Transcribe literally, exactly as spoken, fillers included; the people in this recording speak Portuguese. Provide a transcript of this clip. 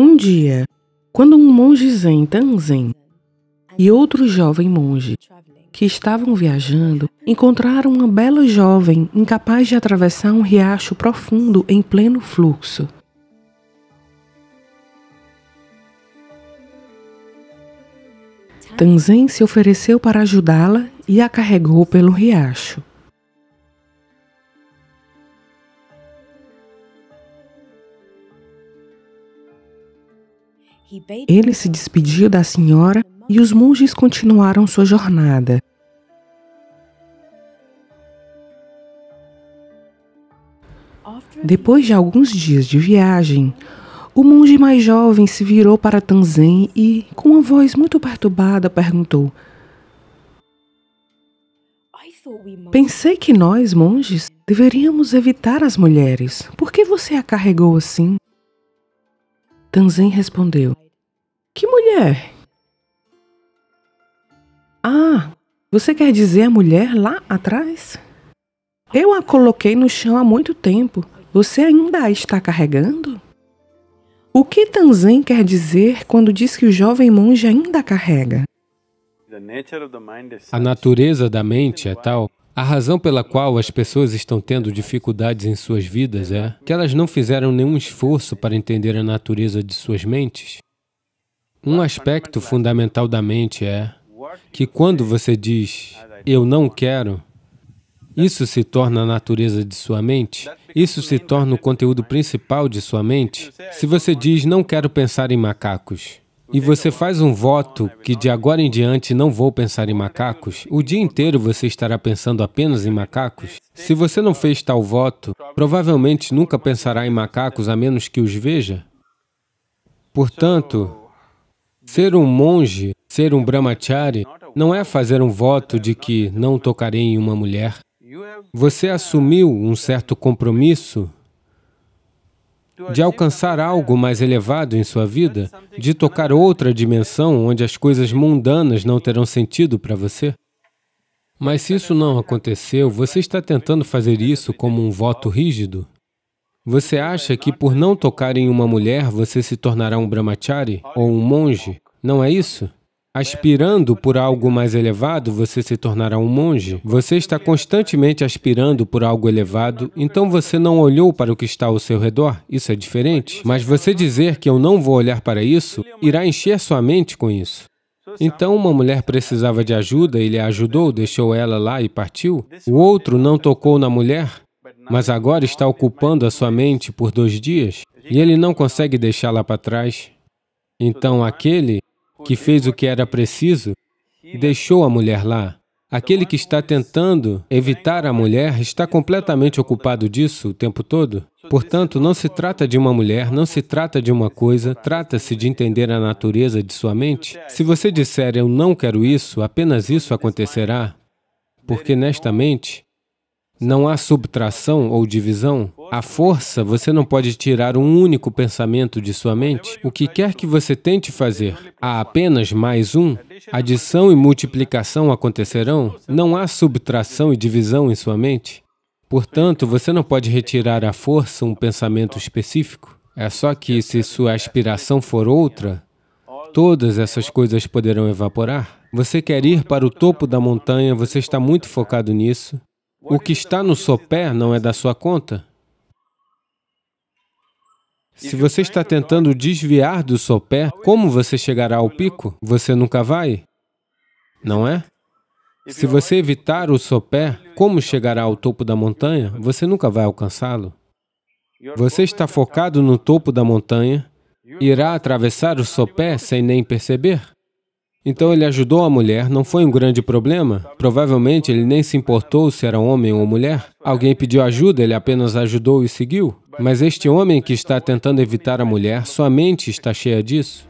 Um dia, quando um monge Zen Tanzen e outro jovem monge que estavam viajando encontraram uma bela jovem incapaz de atravessar um riacho profundo em pleno fluxo. Tanzen se ofereceu para ajudá-la e a carregou pelo riacho. Ele se despediu da senhora e os monges continuaram sua jornada. Depois de alguns dias de viagem, o monge mais jovem se virou para Tanzen e, com uma voz muito perturbada, perguntou: "Pensei que nós, monges, deveríamos evitar as mulheres. Por que você a carregou assim?" Tanzen respondeu: "Que mulher?" "Ah, você quer dizer a mulher lá atrás? Eu a coloquei no chão há muito tempo. Você ainda a está carregando?" O que Tanzen quer dizer quando diz que o jovem monge ainda a carrega? A natureza da mente é tal. A razão pela qual as pessoas estão tendo dificuldades em suas vidas é que elas não fizeram nenhum esforço para entender a natureza de suas mentes. Um aspecto fundamental da mente é que quando você diz, "eu não quero", isso se torna a natureza de sua mente, isso se torna o conteúdo principal de sua mente. Se você diz, "não quero pensar em macacos", e você faz um voto que de agora em diante não vou pensar em macacos, o dia inteiro você estará pensando apenas em macacos. Se você não fez tal voto, provavelmente nunca pensará em macacos a menos que os veja. Portanto, ser um monge, ser um brahmachari, não é fazer um voto de que não tocarei em uma mulher. Você assumiu um certo compromisso de alcançar algo mais elevado em sua vida, de tocar outra dimensão onde as coisas mundanas não terão sentido para você. Mas se isso não aconteceu, você está tentando fazer isso como um voto rígido. Você acha que por não tocar em uma mulher, você se tornará um brahmachari ou um monge, não é isso? Aspirando por algo mais elevado, você se tornará um monge. Você está constantemente aspirando por algo elevado, então você não olhou para o que está ao seu redor, isso é diferente. Mas você dizer que eu não vou olhar para isso, irá encher sua mente com isso. Então, uma mulher precisava de ajuda, ele a ajudou, deixou ela lá e partiu. O outro não tocou na mulher, mas agora está ocupando a sua mente por dois dias, e ele não consegue deixá-la para trás. Então, aquele que fez o que era preciso, deixou a mulher lá. Aquele que está tentando evitar a mulher está completamente ocupado disso o tempo todo. Portanto, não se trata de uma mulher, não se trata de uma coisa, trata-se de entender a natureza de sua mente. Se você disser, "eu não quero isso", apenas isso acontecerá, porque nesta mente não há subtração ou divisão. À força, você não pode tirar um único pensamento de sua mente. O que quer que você tente fazer, há apenas mais um. Adição e multiplicação acontecerão. Não há subtração e divisão em sua mente. Portanto, você não pode retirar à força um pensamento específico. É só que, se sua aspiração for outra, todas essas coisas poderão evaporar. Você quer ir para o topo da montanha, você está muito focado nisso. O que está no sopé não é da sua conta. Se você está tentando desviar do sopé, como você chegará ao pico? Você nunca vai, não é? Se você evitar o sopé, como chegará ao topo da montanha? Você nunca vai alcançá-lo. Você está focado no topo da montanha, irá atravessar o sopé sem nem perceber. Então, ele ajudou a mulher, não foi um grande problema. Provavelmente, ele nem se importou se era homem ou mulher. Alguém pediu ajuda, ele apenas ajudou e seguiu. Mas este homem que está tentando evitar a mulher, sua mente está cheia disso.